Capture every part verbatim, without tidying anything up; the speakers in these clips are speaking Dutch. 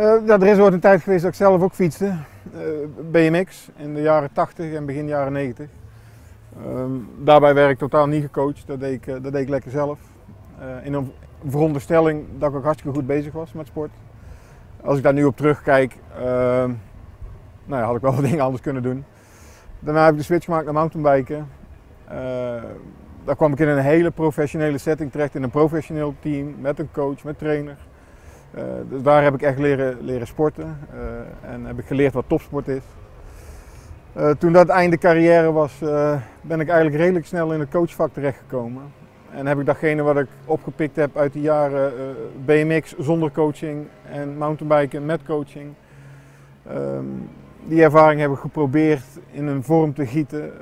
Uh, ja, er is ooit een tijd geweest dat ik zelf ook fietste, uh, B M X, in de jaren tachtig en begin jaren negentig. Uh, daarbij werd ik totaal niet gecoacht, dat deed ik, uh, dat deed ik lekker zelf. Uh, in een veronderstelling dat ik ook hartstikke goed bezig was met sport. Als ik daar nu op terugkijk, uh, nou ja, had ik wel wat dingen anders kunnen doen. Daarna heb ik de switch gemaakt naar mountainbiken. Uh, daar kwam ik in een hele professionele setting terecht, in een professioneel team, met een coach, met trainer. Uh, dus daar heb ik echt leren, leren sporten uh, en heb ik geleerd wat topsport is. Uh, toen dat einde carrière was, uh, ben ik eigenlijk redelijk snel in het coachvak terechtgekomen. En heb ik datgene wat ik opgepikt heb uit de jaren uh, B M X zonder coaching en mountainbiken met coaching. Um, die ervaring heb ik geprobeerd in een vorm te gieten um,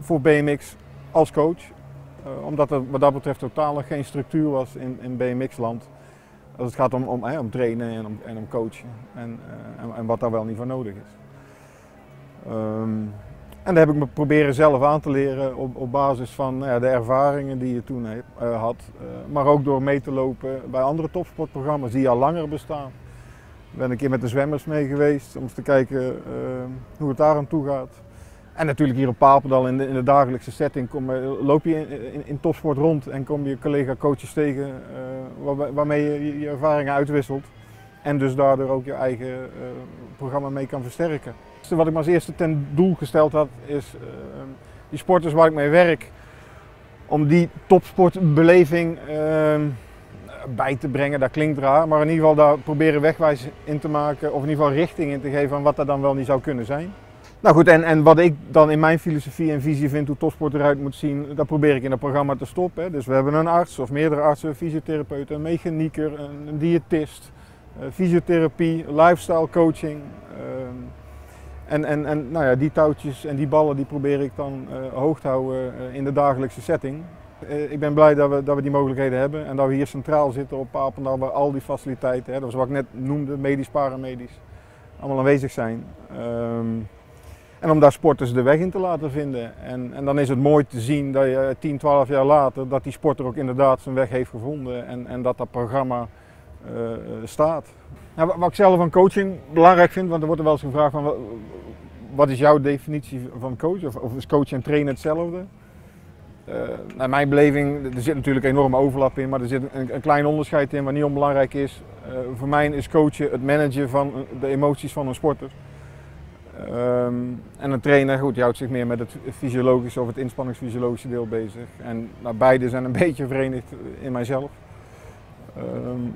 voor B M X als coach. Uh, omdat er wat dat betreft totaal geen structuur was in, in B M X-land. Als het gaat om, om, hè, om trainen en om, en om coachen en, uh, en, en wat daar wel niet voor nodig is. Um, en dat heb ik me proberen zelf aan te leren op, op basis van ja, de ervaringen die je toen he, uh, had. Uh, maar ook door mee te lopen bij andere topsportprogramma's die al langer bestaan. Ik ben een keer met de zwemmers mee geweest om eens te kijken uh, hoe het daar aan toe gaat. En natuurlijk hier op Papendal in de, in de dagelijkse setting kom, loop je in, in, in topsport rond en kom je collega-coaches tegen uh, waar, waarmee je je ervaringen uitwisselt. En dus daardoor ook je eigen uh, programma mee kan versterken. Wat ik me als eerste ten doel gesteld had is uh, die sporters waar ik mee werk, om die topsportbeleving uh, bij te brengen. Dat klinkt raar, maar in ieder geval daar proberen wegwijs in te maken of in ieder geval richting in te geven aan wat dat dan wel niet zou kunnen zijn. Nou goed, en, en wat ik dan in mijn filosofie en visie vind hoe topsport eruit moet zien, dat probeer ik in het programma te stoppen. Hè. Dus we hebben een arts of meerdere artsen, een fysiotherapeut, een mechanieker, een, een diëtist, uh, fysiotherapie, lifestyle coaching. Uh, En, en, en nou ja, die touwtjes en die ballen die probeer ik dan uh, hoog te houden uh, in de dagelijkse setting. Uh, ik ben blij dat we, dat we die mogelijkheden hebben en dat we hier centraal zitten op Papendal waar al die faciliteiten, hè, dat was wat ik net noemde, medisch, paramedisch, allemaal aanwezig zijn. Um, en om daar sporters de weg in te laten vinden. En, en dan is het mooi te zien dat je tien, twaalf jaar later, dat die sporter ook inderdaad zijn weg heeft gevonden en, en dat dat programma Uh, staat. Nou, wat ik zelf van coaching belangrijk vind, want er wordt er wel eens gevraagd van wat is jouw definitie van coach? Of, of is coach en trainer hetzelfde? Uh, naar mijn beleving, er zit natuurlijk enorme overlap in, maar er zit een, een klein onderscheid in wat niet onbelangrijk is. Uh, voor mij is coachen het managen van de emoties van een sporter. Um, en een trainer, goed, die houdt zich meer met het fysiologische of het inspanningsfysiologische deel bezig. En nou, beide zijn een beetje verenigd in mijzelf. Um,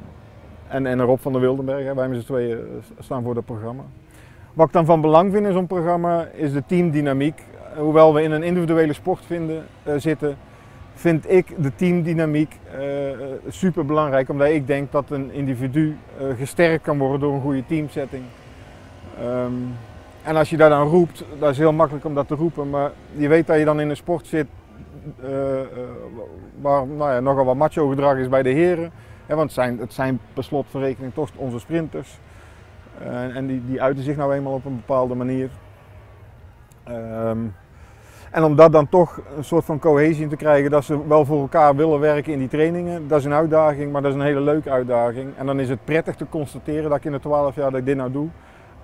En, en Rob van der Wildenberg, hè, wij met z'n tweeën staan voor dat programma. Wat ik dan van belang vind in zo'n programma is de teamdynamiek. Hoewel we in een individuele sport vinden, uh, zitten, vind ik de teamdynamiek uh, super belangrijk. Omdat ik denk dat een individu uh, gesterkt kan worden door een goede teamsetting. Um, en als je daar dan roept, dat is heel makkelijk om dat te roepen. Maar je weet dat je dan in een sport zit uh, uh, waar nou ja, nogal wat macho gedrag is bij de heren. Ja, want het zijn, het zijn per slotverrekening toch onze sprinters. Uh, en die, die uiten zich nou eenmaal op een bepaalde manier. Um, en om dat dan toch een soort van cohesie in te krijgen, dat ze wel voor elkaar willen werken in die trainingen, dat is een uitdaging, maar dat is een hele leuke uitdaging. En dan is het prettig te constateren dat ik in de twaalf jaar dat ik dit nou doe,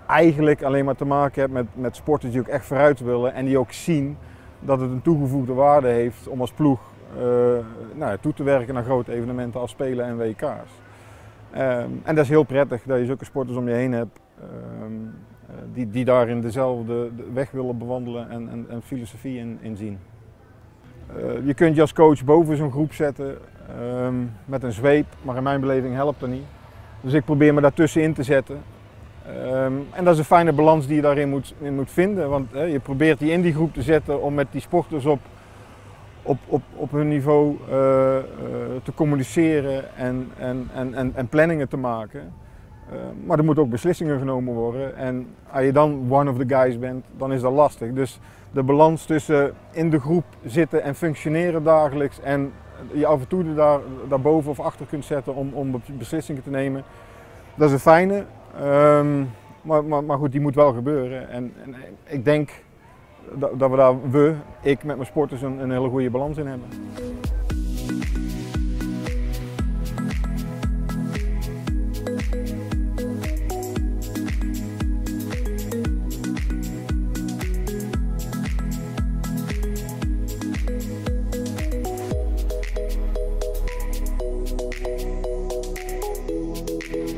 eigenlijk alleen maar te maken heb met, met sporters die ook echt vooruit willen en die ook zien dat het een toegevoegde waarde heeft om als ploeg Uh, nou ja, toe te werken naar grote evenementen als Spelen en W K's. Uh, en dat is heel prettig dat je zulke sporters om je heen hebt uh, die, die daarin dezelfde weg willen bewandelen en, en, en filosofie in, in zien. Uh, je kunt je als coach boven zo'n groep zetten uh, met een zweep, maar in mijn beleving helpt dat niet. Dus ik probeer me daartussenin te zetten. Uh, en dat is een fijne balans die je daarin moet, in moet vinden, want uh, je probeert die in die groep te zetten om met die sporters op Op, op, op hun niveau uh, uh, te communiceren en, en, en, en planningen te maken. Uh, maar er moeten ook beslissingen genomen worden. En als je dan one of the guys bent, dan is dat lastig. Dus de balans tussen in de groep zitten en functioneren dagelijks en je af en toe daar, daarboven of achter kunt zetten om, om beslissingen te nemen, dat is een fijne. Um, maar, maar, maar goed, die moet wel gebeuren. En, en ik denk dat we daar, we, ik met mijn sporters, een, een hele goede balans in hebben.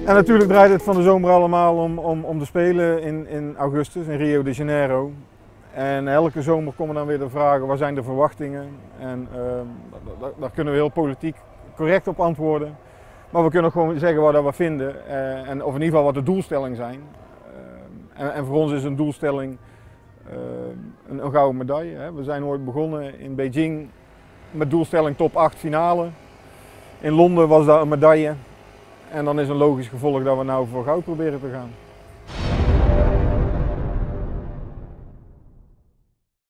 En natuurlijk draait het van de zomer allemaal om, om, om de Spelen in, in augustus in Rio de Janeiro. En elke zomer komen dan weer de vragen, waar zijn de verwachtingen? En uh, daar, daar kunnen we heel politiek correct op antwoorden. Maar we kunnen gewoon zeggen wat we vinden uh, en of in ieder geval wat de doelstellingen zijn. Uh, en, en voor ons is een doelstelling uh, een, een gouden medaille. Hè. We zijn ooit begonnen in Beijing met doelstelling top acht finale. In Londen was daar een medaille. En dan is een logisch gevolg dat we nou voor goud proberen te gaan.